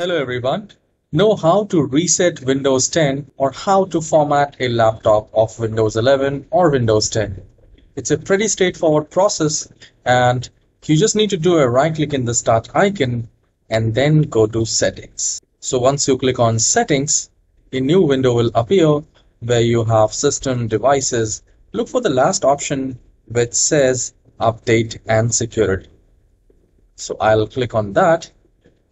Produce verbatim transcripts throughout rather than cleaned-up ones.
Hello everyone. Know how to reset Windows ten or how to format a laptop of Windows eleven or Windows ten. It's a pretty straightforward process and you just need to do a right click in the start icon and then go to settings. So once you click on settings, a new window will appear where you have system devices. Look for the last option which says update and security. So I'll click on that.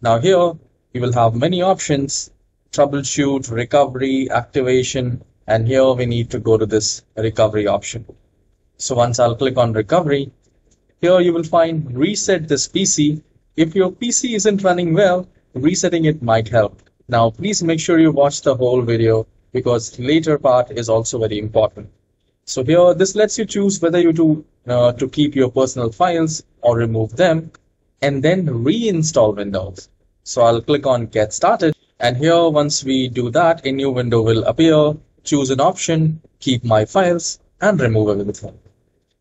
Now here, you will have many options: troubleshoot, recovery, activation, and here we need to go to this recovery option. So once I'll click on recovery, here you will find reset this P C. If your P C isn't running well, resetting it might help. Now please make sure you watch the whole video because later part is also very important. So here this lets you choose whether you do uh, to keep your personal files or remove them and then reinstall Windows. So I'll click on get started, and here once we do that, a new window will appear. Choose an option, keep my files, and remove everything.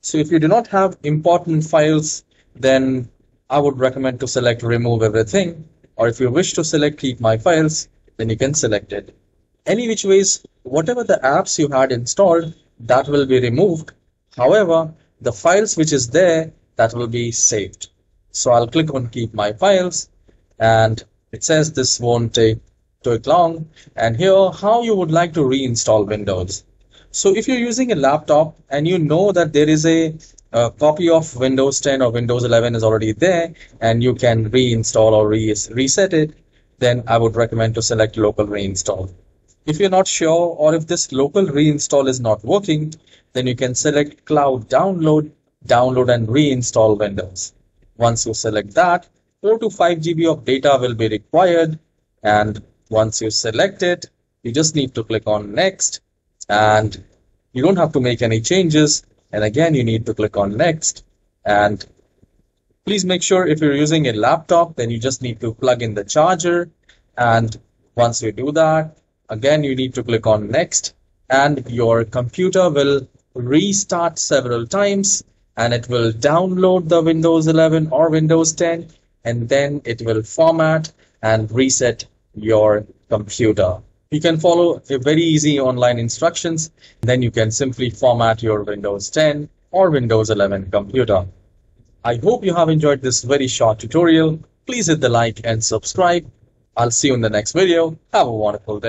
So if you do not have important files, then I would recommend to select remove everything, or if you wish to select keep my files, then you can select it. Any which ways, whatever the apps you had installed, that will be removed. However, the files which is there, that will be saved. So I'll click on keep my files, and it says this won't take too long, and here how you would like to reinstall Windows. So if you're using a laptop and you know that there is a, a copy of Windows ten or Windows eleven is already there and you can reinstall or re reset it, then I would recommend to select local reinstall. If you're not sure or if this local reinstall is not working, then you can select cloud download, download and reinstall Windows. Once you select that, four to five G B of data will be required, and once you select it, you just need to click on next, and you don't have to make any changes, and again you need to click on next. And please make sure if you're using a laptop, then you just need to plug in the charger, and once you do that, again you need to click on next, and your computer will restart several times and it will download the Windows eleven or Windows ten, and then it will format and reset your computer. You can follow a very easy online instructions, then you can simply format your Windows ten or Windows eleven computer. I hope you have enjoyed this very short tutorial. Please hit the like and subscribe. I'll see you in the next video. Have a wonderful day.